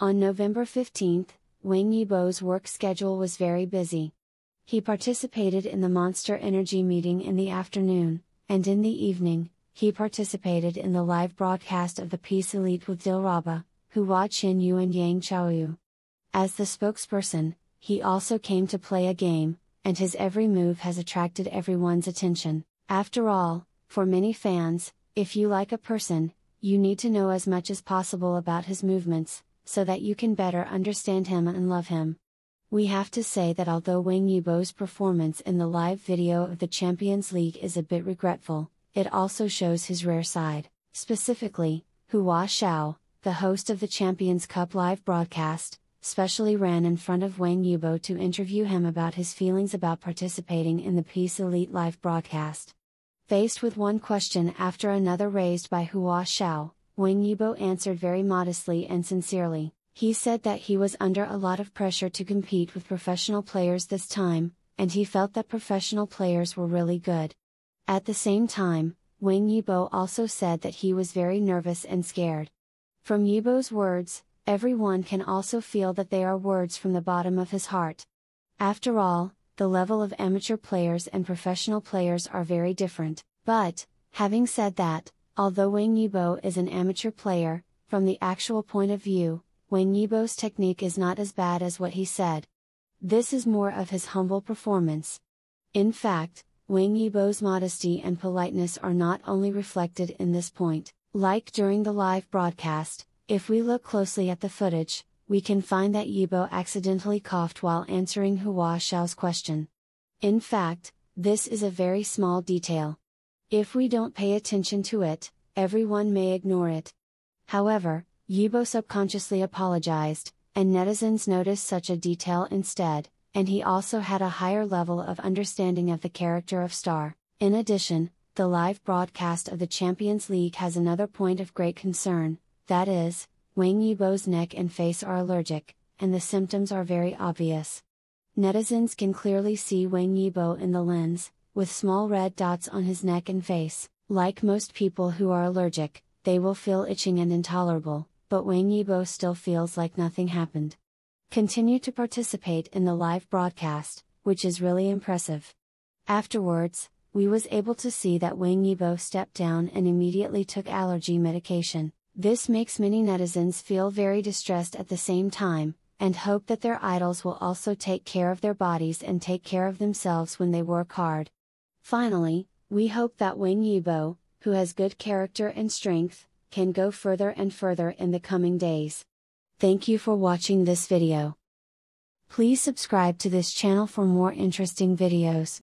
On November 15, Wang Yibo's work schedule was very busy. He participated in the Monster Energy meeting in the afternoon, and in the evening, he participated in the live broadcast of the Peace Elite with Dilraba, Hua Chenyu and Yang Chaoyu. As the spokesperson, he also came to play a game, and his every move has attracted everyone's attention. After all, for many fans, if you like a person, you need to know as much as possible about his movements, so that you can better understand him and love him. We have to say that although Wang Yibo's performance in the live video of the Champions League is a bit regretful, it also shows his rare side. Specifically, Hua Xiao, the host of the Champions Cup live broadcast, specially ran in front of Wang Yibo to interview him about his feelings about participating in the Peace Elite live broadcast. Faced with one question after another raised by Hua Xiao, Wang Yibo answered very modestly and sincerely. He said that he was under a lot of pressure to compete with professional players this time, and he felt that professional players were really good. At the same time, Wang Yibo also said that he was very nervous and scared. From Yibo's words, everyone can also feel that they are words from the bottom of his heart. After all, the level of amateur players and professional players are very different. But, having said that, although Wang Yibo is an amateur player, from the actual point of view, Wang Yibo's technique is not as bad as what he said. This is more of his humble performance. In fact, Wang Yibo's modesty and politeness are not only reflected in this point. Like during the live broadcast, if we look closely at the footage, we can find that Yibo accidentally coughed while answering Hua Xiao's question. In fact, this is a very small detail. If we don't pay attention to it, everyone may ignore it. However, Yibo subconsciously apologized, and netizens noticed such a detail instead, and he also had a higher level of understanding of the character of Star. In addition, the live broadcast of the Champions League has another point of great concern, that is, Wang Yibo's neck and face are allergic, and the symptoms are very obvious. Netizens can clearly see Wang Yibo in the lens, with small red dots on his neck and face. Like most people who are allergic, they will feel itching and intolerable, but Wang Yibo still feels like nothing happened. Continue to participate in the live broadcast, which is really impressive. Afterwards, we was able to see that Wang Yibo stepped down and immediately took allergy medication. This makes many netizens feel very distressed at the same time, and hope that their idols will also take care of their bodies and take care of themselves when they work hard. Finally, we hope that Wang Yibo, who has good character and strength, can go further and further in the coming days. Thank you for watching this video. Please subscribe to this channel for more interesting videos.